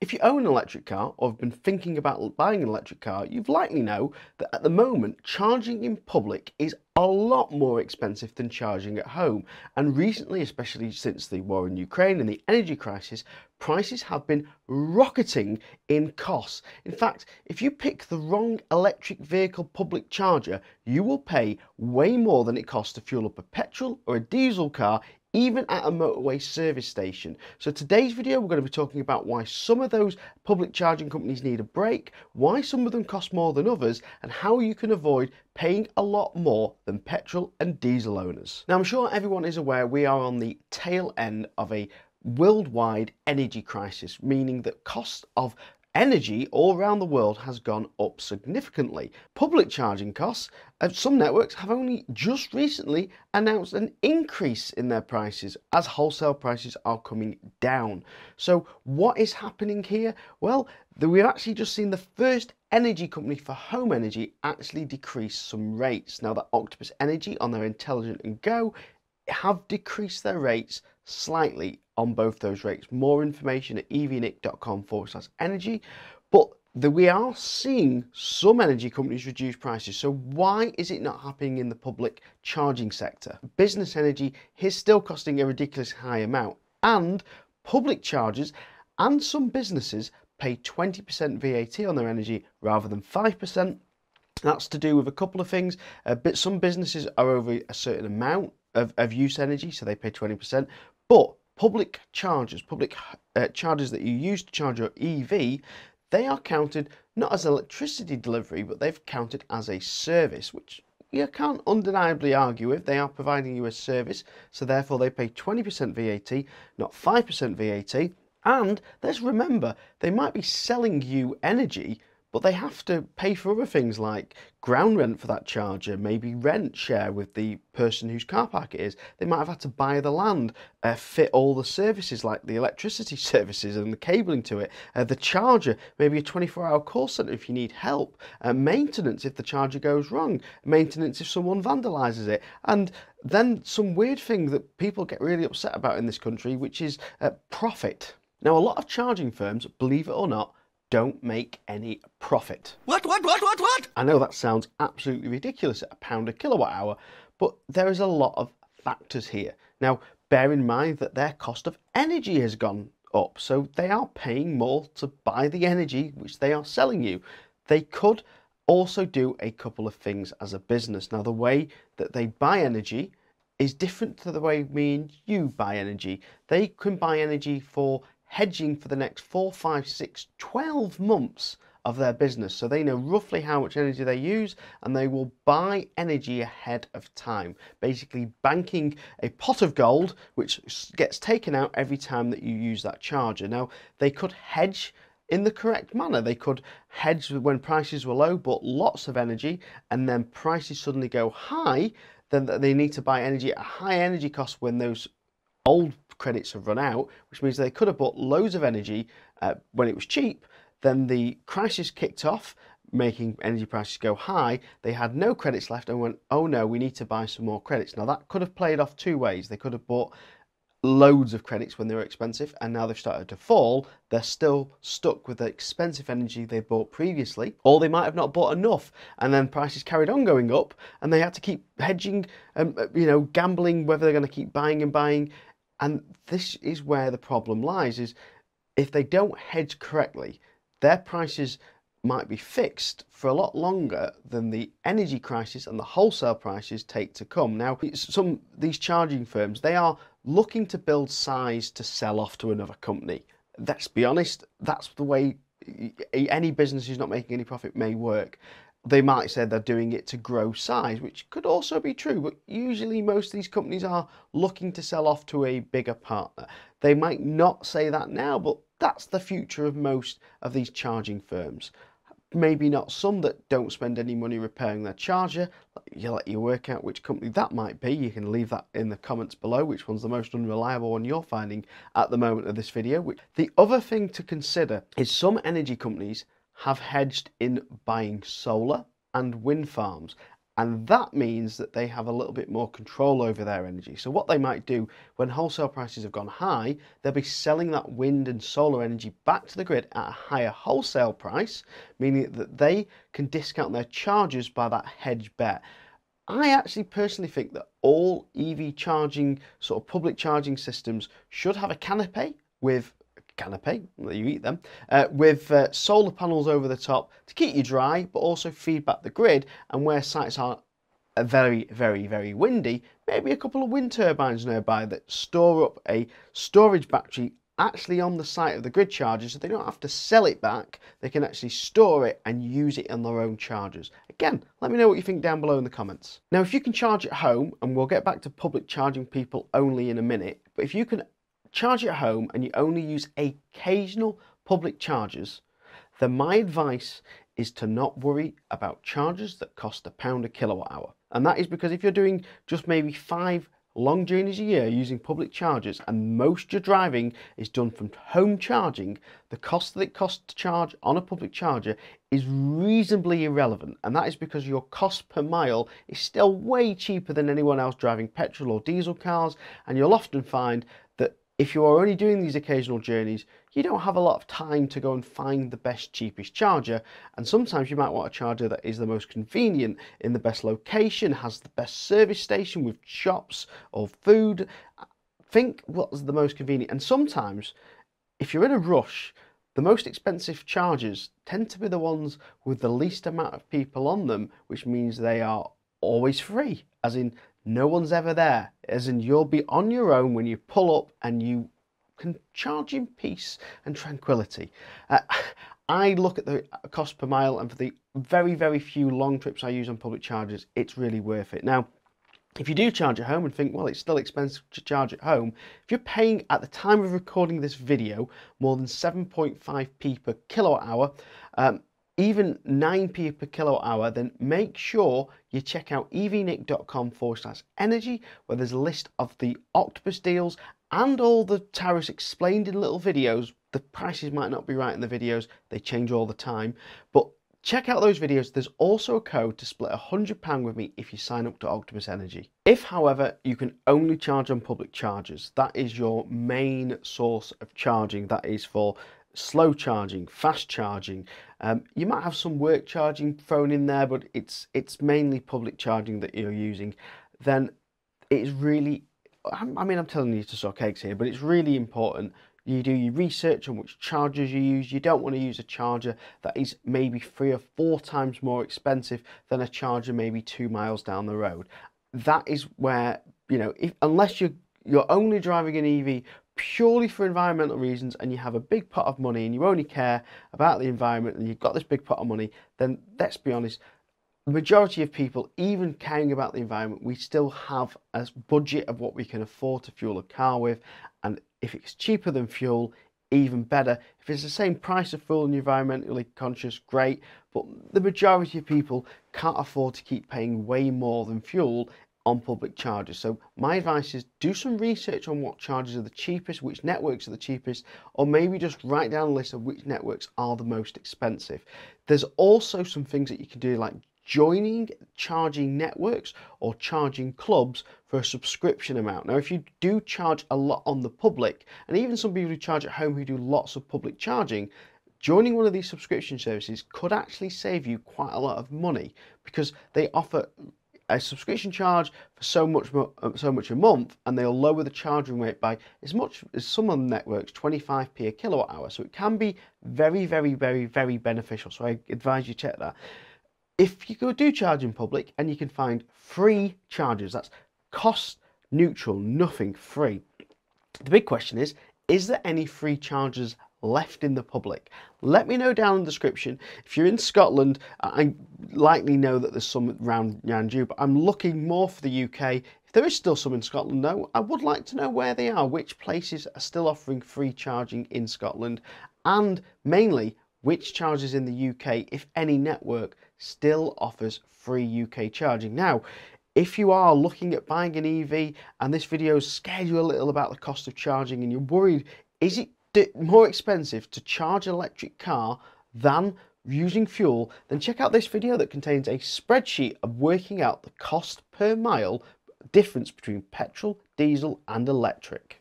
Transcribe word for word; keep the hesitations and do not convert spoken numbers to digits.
If you own an electric car or have been thinking about buying an electric car, you likely know that at the moment charging in public is a lot more expensive than charging at home, and recently, especially since the war in Ukraine and the energy crisis, prices have been rocketing in costs. In fact, if you pick the wrong electric vehicle public charger, you will pay way more than it costs to fuel up a petrol or a diesel car, even at a motorway service station. So today's video, we're going to be talking about why some of those public charging companies need a break, why some of them cost more than others, and how you can avoid paying a lot more than petrol and diesel owners. Now, I'm sure everyone is aware we are on the tail end of a worldwide energy crisis, meaning that cost of energy all around the world has gone up significantly. Public charging costs, some networks have only just recently announced an increase in their prices as wholesale prices are coming down. So what is happening here? Well, we've actually just seen the first energy company for home energy actually decrease some rates. Now, that Octopus Energy on their Intelligent and Go have decreased their rates slightly on both those rates. More information at evnick.com forward slash energy. But the, we are seeing some energy companies reduce prices. So why is it not happening in the public charging sector? Business energy is still costing a ridiculous high amount, and public chargers and some businesses pay twenty percent V A T on their energy rather than five percent. That's to do with a couple of things. Uh, but some businesses are over a certain amount of, of use energy, so they pay twenty percent. But public chargers, public uh, chargers that you use to charge your E V, they are counted not as electricity delivery, but they've counted as a service, which you can't undeniably argue with. They are providing you a service, so therefore they pay twenty percent V A T, not five percent V A T. And let's remember, they might be selling you energy, but they have to pay for other things like ground rent for that charger, maybe rent share with the person whose car park it is. They might have had to buy the land, uh, fit all the services like the electricity services and the cabling to it, uh, the charger, maybe a twenty-four hour call centre if you need help, uh, maintenance if the charger goes wrong, maintenance if someone vandalises it, and then some weird thing that people get really upset about in this country, which is uh, profit. Now, a lot of charging firms, believe it or not, don't make any profit. What, what, what, what, what? I know that sounds absolutely ridiculous at a pound a kilowatt hour, but there is a lot of factors here. Now, bear in mind that their cost of energy has gone up, so they are paying more to buy the energy which they are selling you. They could also do a couple of things as a business. Now, the way that they buy energy is different to the way me and you buy energy. They can buy energy for hedging for the next four, five, six, twelve months of their business. So they know roughly how much energy they use, and they will buy energy ahead of time, basically banking a pot of gold, which gets taken out every time that you use that charger. Now, they could hedge in the correct manner. They could hedge when prices were low, bought lots of energy, and then prices suddenly go high, then they need to buy energy at a high energy cost when those old credits have run out, which means they could have bought loads of energy uh, when it was cheap. Then the crisis kicked off, making energy prices go high. They had no credits left and went, oh no, we need to buy some more credits. Now, that could have played off two ways. They could have bought loads of credits when they were expensive, and now they've started to fall. They're still stuck with the expensive energy they bought previously, or they might have not bought enough, and then prices carried on going up, and they had to keep hedging, um, you know, gambling whether they're going to keep buying and buying. And this is where the problem lies, is if they don't hedge correctly, their prices might be fixed for a lot longer than the energy crisis and the wholesale prices take to come. Now, some these charging firms, they are looking to build size to sell off to another company. Let's be honest, that's the way any business who's not making any profit may work. They might say they're doing it to grow size, which could also be true, but usually most of these companies are looking to sell off to a bigger partner. They might not say that now, but that's the future of most of these charging firms. Maybe not some that don't spend any money repairing their charger. You let you work out which company that might be. You can leave that in the comments below, which one's the most unreliable one you're finding at the moment of this video. The other thing to consider is some energy companies have hedged in buying solar and wind farms, and that means that they have a little bit more control over their energy. So what they might do when wholesale prices have gone high, they'll be selling that wind and solar energy back to the grid at a higher wholesale price, meaning that they can discount their charges by that hedge bet. I actually personally think that all E V charging, sort of public charging systems, should have a canopy with canopy, you eat them, uh, with uh, solar panels over the top to keep you dry, but also feed back the grid. And where sites are very, very, very windy, maybe a couple of wind turbines nearby that store up a storage battery actually on the site of the grid chargers, so they don't have to sell it back. They can actually store it and use it on their own chargers. Again, let me know what you think down below in the comments. Now, if you can charge at home, and we'll get back to public charging people only in a minute, but if you can charge at home and you only use occasional public chargers, then my advice is to not worry about chargers that cost a pound a kilowatt hour. And that is because if you're doing just maybe five long journeys a year using public chargers, and most your driving is done from home charging, the cost that it costs to charge on a public charger is reasonably irrelevant. And that is because your cost per mile is still way cheaper than anyone else driving petrol or diesel cars. And you'll often find that if you are only doing these occasional journeys, you don't have a lot of time to go and find the best, cheapest charger. And sometimes you might want a charger that is the most convenient, in the best location, has the best service station with shops or food. Think what's the most convenient. And sometimes if you're in a rush, the most expensive chargers tend to be the ones with the least amount of people on them, which means they are always free, as in no one's ever there, as in you'll be on your own when you pull up, and you can charge in peace and tranquility. Uh, I look at the cost per mile, and for the very, very few long trips I use on public chargers, it's really worth it. Now, if you do charge at home and think, well, it's still expensive to charge at home, if you're paying at the time of recording this video more than seven point five p per kilowatt hour, um, even nine p per kilowatt hour, then make sure you check out evnick dot com forward slash energy, where there's a list of the Octopus deals and all the tariffs explained in little videos. The prices might not be right in the videos, they change all the time, but check out those videos. There's also a code to split one hundred pounds with me if you sign up to Octopus Energy. If, however, you can only charge on public chargers, that is your main source of charging, that is for slow charging, fast charging. Um, you might have some work charging thrown in there, but it's it's mainly public charging that you're using. Then it's really, I mean, I'm telling you to suck eggs here, but it's really important you do your research on which chargers you use. You don't want to use a charger that is maybe three or four times more expensive than a charger maybe two miles down the road. That is where, you know, if unless you're you're only driving an E V purely for environmental reasons, and you have a big pot of money and you only care about the environment, and you've got this big pot of money, then let's be honest, the majority of people, even caring about the environment, we still have a budget of what we can afford to fuel a car with. And if it's cheaper than fuel, even better. If it's the same price of fuel and you're environmentally conscious, great, but the majority of people can't afford to keep paying way more than fuel on public chargers. So my advice is do some research on what chargers are the cheapest, which networks are the cheapest, or maybe just write down a list of which networks are the most expensive. There's also some things that you can do, like joining charging networks or charging clubs for a subscription amount. Now, if you do charge a lot on the public, and even some people who charge at home who do lots of public charging, joining one of these subscription services could actually save you quite a lot of money, because they offer a subscription charge for so much so much a month, and they'll lower the charging rate by as much as some of the networks, twenty-five p a kilowatt hour. So it can be very, very, very, very beneficial. So I advise you check that. If you go do charge in public and you can find free chargers, that's cost neutral, nothing, free. The big question is, is there any free chargers left in the public? Let me know down in the description. If you're in Scotland, I likely know that there's some around, around you, but I'm looking more for the U K. If there is still some in Scotland though, I would like to know where they are, which places are still offering free charging in Scotland, and mainly which chargers in the U K, if any network, still offers free U K charging. Now, if you are looking at buying an E V and this video scared you a little about the cost of charging, and you're worried, is it more expensive to charge an electric car than using fuel, then check out this video that contains a spreadsheet of working out the cost per mile difference between petrol, diesel and electric.